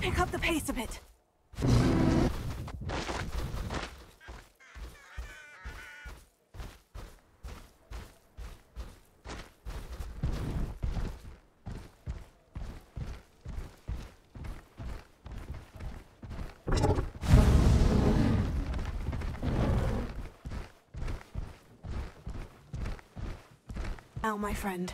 pick up the pace a bit. Now, my friend.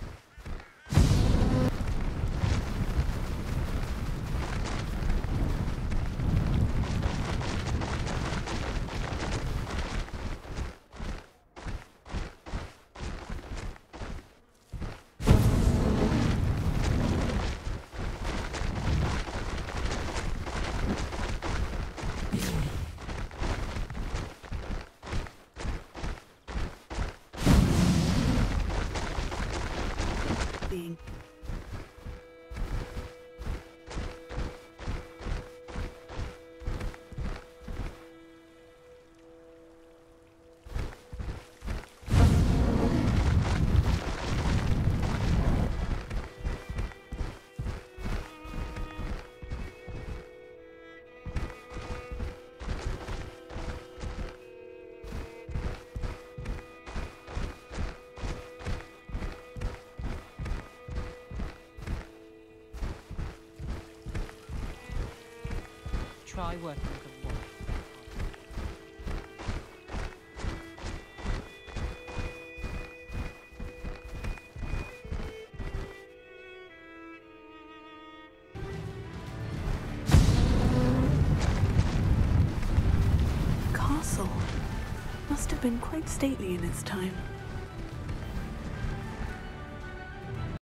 Try working with the wall. Castle must have been quite stately in its time.